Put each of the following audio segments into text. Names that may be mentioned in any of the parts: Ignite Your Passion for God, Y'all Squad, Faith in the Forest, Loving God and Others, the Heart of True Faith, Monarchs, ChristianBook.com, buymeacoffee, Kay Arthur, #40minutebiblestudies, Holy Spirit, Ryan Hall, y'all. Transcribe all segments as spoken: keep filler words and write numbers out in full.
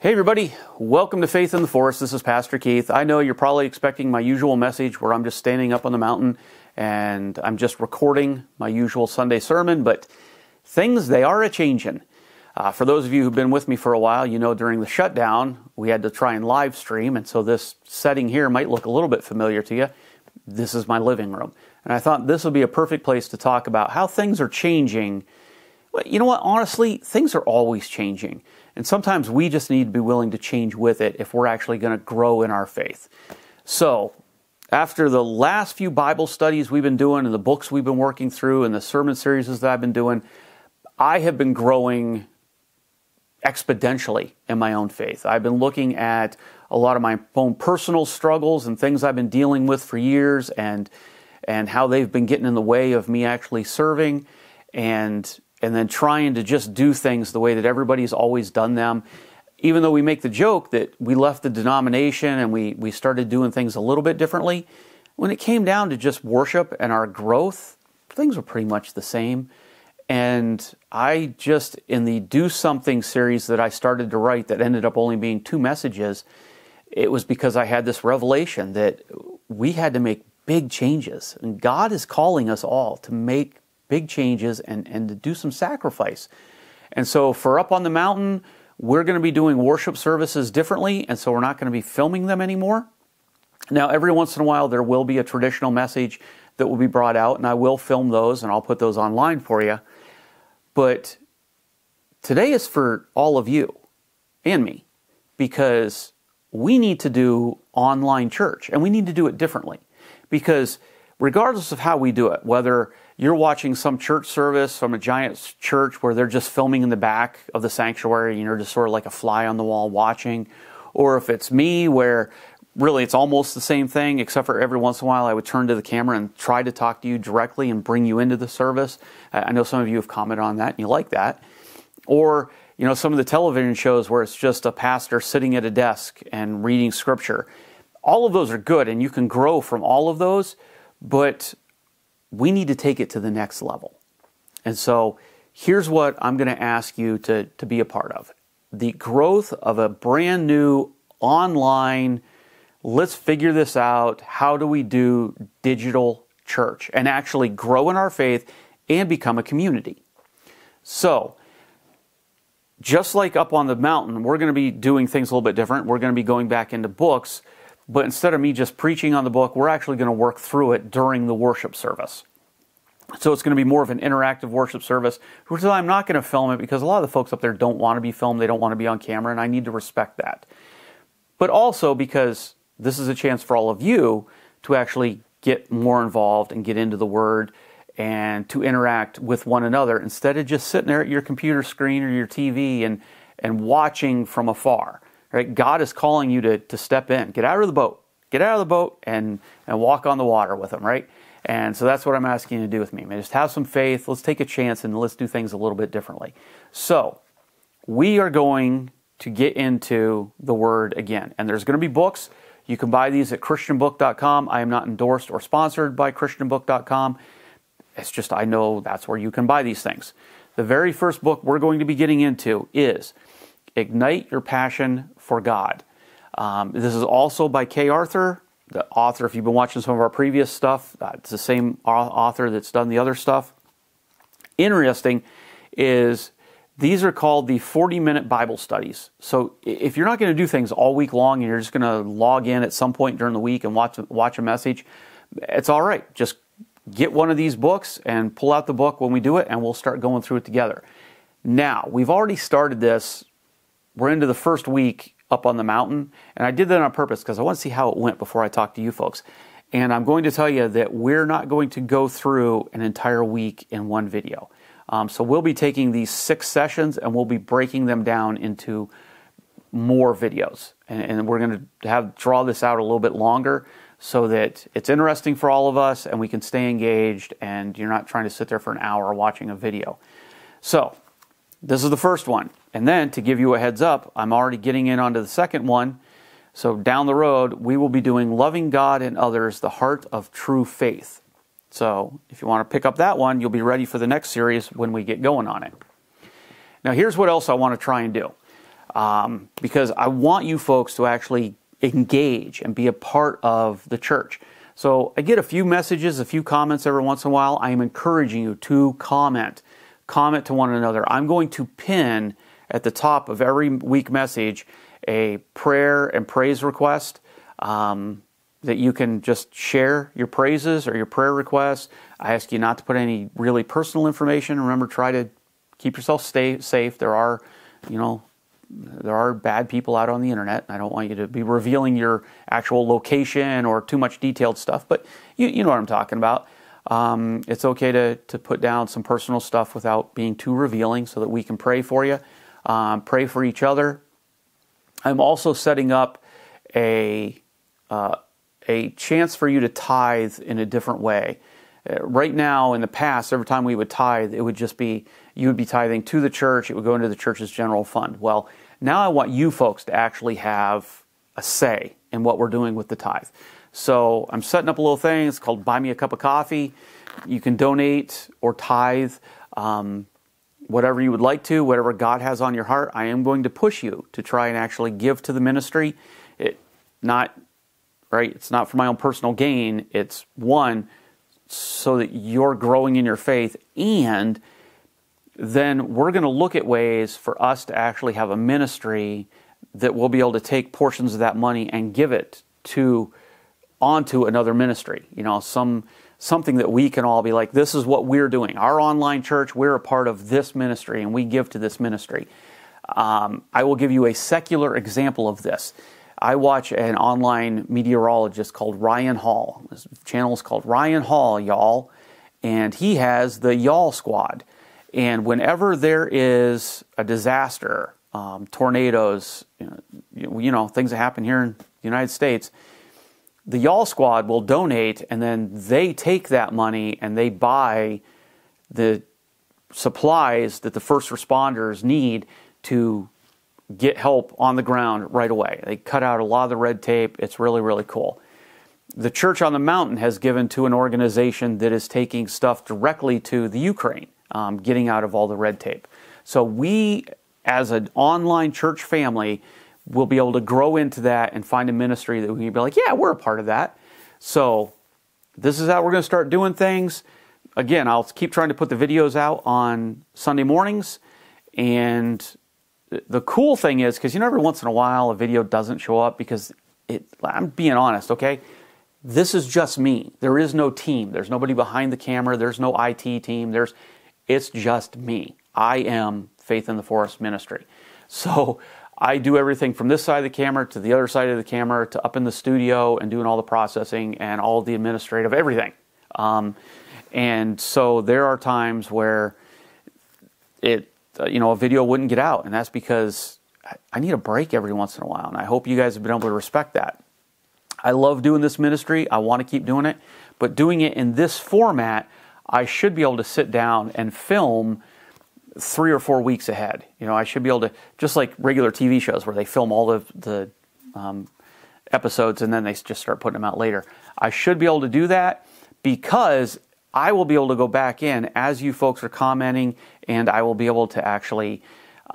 Hey everybody, welcome to Faith in the Forest. This is Pastor Keith. I know you're probably expecting my usual message where I'm just standing up on the mountain and I'm just recording my usual Sunday sermon, but things, they are a-changin'. Uh, for those of you who've been with me for a while, you know during the shutdown, we had to try and live stream, and so this setting here might look a little bit familiar to you. This is my living room. And I thought this would be a perfect place to talk about how things are changing. Well, you know what, honestly, things are always changing. And sometimes we just need to be willing to change with it if we're actually going to grow in our faith. So, after the last few Bible studies we've been doing and the books we've been working through and the sermon series that I've been doing, I have been growing exponentially in my own faith. I've been looking at a lot of my own personal struggles and things I've been dealing with for years and and how they've been getting in the way of me actually serving and and then trying to just do things the way that everybody's always done them. Even though we make the joke that we left the denomination and we, we started doing things a little bit differently, when it came down to just worship and our growth, things were pretty much the same. And I just, in the Do Something series that I started to write that ended up only being two messages, it was because I had this revelation that we had to make big changes. And God is calling us all to make big changes and, and to do some sacrifice. And so for Up on the Mountain, we're going to be doing worship services differently, and so we're not going to be filming them anymore. Now, every once in a while, there will be a traditional message that will be brought out, and I will film those, and I'll put those online for you. But today is for all of you and me, because we need to do online church, and we need to do it differently. Because regardless of how we do it, whether you're watching some church service from a giant church where they're just filming in the back of the sanctuary and you're just sort of like a fly on the wall watching, or if it's me where really it's almost the same thing, except for every once in a while I would turn to the camera and try to talk to you directly and bring you into the service. I know some of you have commented on that and you like that. Or, you know, some of the television shows where it's just a pastor sitting at a desk and reading scripture. All of those are good and you can grow from all of those, but we need to take it to the next level. And so here's what I'm going to ask you to, to be a part of. The growth of a brand new online, let's figure this out, how do we do digital church and actually grow in our faith and become a community. So just like Up on the Mountain, we're going to be doing things a little bit different. We're going to be going back into books. But instead of me just preaching on the book, we're actually going to work through it during the worship service. So it's going to be more of an interactive worship service, which I'm not going to film it because a lot of the folks up there don't want to be filmed. They don't want to be on camera, and I need to respect that. But also because this is a chance for all of you to actually get more involved and get into the Word and to interact with one another instead of just sitting there at your computer screen or your T V and, and watching from afar. Right? God is calling you to, to step in. Get out of the boat. Get out of the boat and, and walk on the water with him, right? And so that's what I'm asking you to do with me. I mean, just have some faith. Let's take a chance and let's do things a little bit differently. So we are going to get into the Word again. And there's going to be books. You can buy these at Christian Book dot com. I am not endorsed or sponsored by Christian Book dot com. It's just I know that's where you can buy these things. The very first book we're going to be getting into is Ignite Your Passion for God. Um, this is also by Kay Arthur, the author. If you've been watching some of our previous stuff, uh, it's the same author that's done the other stuff. Interesting is these are called the forty-minute Bible studies. So if you're not going to do things all week long and you're just going to log in at some point during the week and watch watch a message, it's all right. Just get one of these books and pull out the book when we do it, and we'll start going through it together. Now, we've already started this. We're into the first week Up on the Mountain, and I did that on purpose because I want to see how it went before I talk to you folks. And I'm going to tell you that we're not going to go through an entire week in one video. Um, so we'll be taking these six sessions, and we'll be breaking them down into more videos. And, and we're going to have draw this out a little bit longer so that it's interesting for all of us, and we can stay engaged, and you're not trying to sit there for an hour watching a video. So this is the first one. And then, to give you a heads up, I'm already getting in onto the second one. So down the road, we will be doing Loving God and Others, the Heart of True Faith. So if you want to pick up that one, you'll be ready for the next series when we get going on it. Now, here's what else I want to try and do. um, because I want you folks to actually engage and be a part of the church. So I get a few messages, a few comments every once in a while. I am encouraging you to comment, comment to one another. I'm going to pin at the top of every week message a prayer and praise request um, that you can just share your praises or your prayer requests. I ask you not to put any really personal information. Remember, try to keep yourself stay safe. There are, you know, there are bad people out on the internet. I don't want you to be revealing your actual location or too much detailed stuff, but you, you know what I'm talking about. Um, it's okay to, to put down some personal stuff without being too revealing so that we can pray for you, um, pray for each other. I'm also setting up a, uh, a chance for you to tithe in a different way. Uh, right now, in the past, every time we would tithe, it would just be, you would be tithing to the church, it would go into the church's general fund. Well, now I want you folks to actually have a say in what we're doing with the tithe. So I'm setting up a little thing. It's called Buy Me a Cup of Coffee. You can donate or tithe, um, whatever you would like to, whatever God has on your heart. I am going to push you to try and actually give to the ministry. It not right. It's not for my own personal gain. It's one, so that you're growing in your faith, and then we're going to look at ways for us to actually have a ministry that we'll be able to take portions of that money and give it to onto another ministry. You know, some something that we can all be like, this is what we're doing. Our online church, we're a part of this ministry, and we give to this ministry. Um, I will give you a secular example of this. I watch an online meteorologist called Ryan Hall. His channel is called Ryan Hall, Y'all, and he has the Y'all Squad. And whenever there is a disaster, um, tornadoes, you know, you know, things that happen here in the United States, the Y'all Squad will donate, and then they take that money and they buy the supplies that the first responders need to get help on the ground right away. They cut out a lot of the red tape. It's really, really cool. The Church on the Mountain has given to an organization that is taking stuff directly to the Ukraine, um, getting out of all the red tape. So we, as an online church family, will be able to grow into that and find a ministry that we can be like, yeah, we're a part of that. So this is how we're going to start doing things. Again, I'll keep trying to put the videos out on Sunday mornings. And the cool thing is, because you know every once in a while a video doesn't show up because it, I'm being honest, okay? This is just me. There is no team. There's nobody behind the camera. There's no I T team. There's, it's just me. I am Faith in the Forest Ministry. So I do everything from this side of the camera to the other side of the camera to up in the studio and doing all the processing and all the administrative, everything. Um, and so there are times where it, you know, a video wouldn't get out, and that's because I need a break every once in a while, and I hope you guys have been able to respect that. I love doing this ministry. I want to keep doing it, but doing it in this format, I should be able to sit down and film three or four weeks ahead. You know, I should be able to, just like regular T V shows where they film all the, the um, episodes and then they just start putting them out later. I should be able to do that because I will be able to go back in as you folks are commenting, and I will be able to actually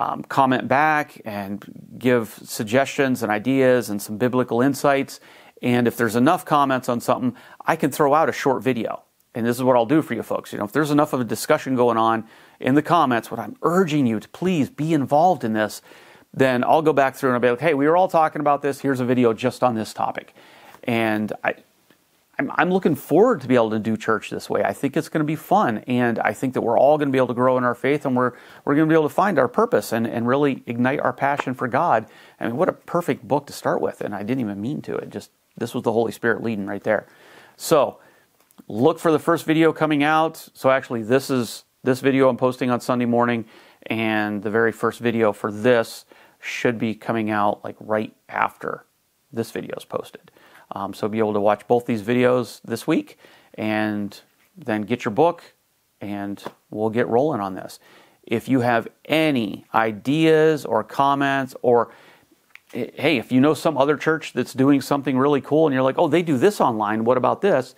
um, comment back and give suggestions and ideas and some biblical insights. And if there's enough comments on something, I can throw out a short video. And this is what I'll do for you folks. You know, if there's enough of a discussion going on in the comments, what I'm urging you to please be involved in this, then I'll go back through and I'll be like, hey, we were all talking about this. Here's a video just on this topic. And I, I'm, I'm looking forward to be able to do church this way. I think it's going to be fun. And I think that we're all going to be able to grow in our faith, and we're, we're going to be able to find our purpose and, and really ignite our passion for God. I mean, what a perfect book to start with. And I didn't even mean to. It just, this was the Holy Spirit leading right there. So look for the first video coming out. So actually, this is this video I'm posting on Sunday morning, and the very first video for this should be coming out like right after this video is posted. Um, so be able to watch both these videos this week, and then get your book, and we'll get rolling on this. If you have any ideas or comments, or hey, if you know some other church that's doing something really cool and you're like, oh, they do this online, what about this?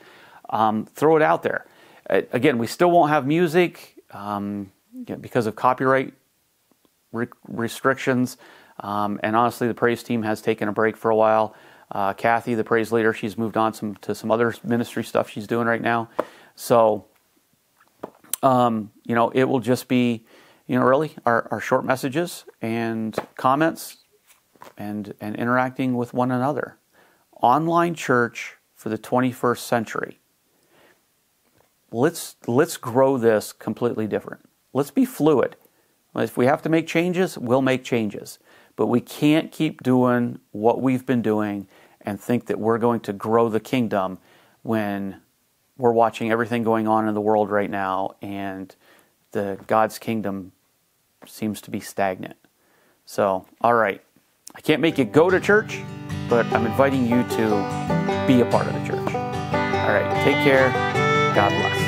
Um, throw it out there. Uh, again, we still won't have music um, you know, because of copyright re restrictions. Um, and honestly, the praise team has taken a break for a while. Uh, Kathy, the praise leader, she's moved on some, to some other ministry stuff she's doing right now. So, um, you know, it will just be, you know, really our, our short messages and comments and, and interacting with one another. Online church for the twenty-first century. Let's, let's grow this completely different. Let's be fluid. If we have to make changes, we'll make changes. But we can't keep doing what we've been doing and think that we're going to grow the kingdom when we're watching everything going on in the world right now and the God's kingdom seems to be stagnant. So, all right. I can't make you go to church, but I'm inviting you to be a part of the church. All right. Take care. God bless.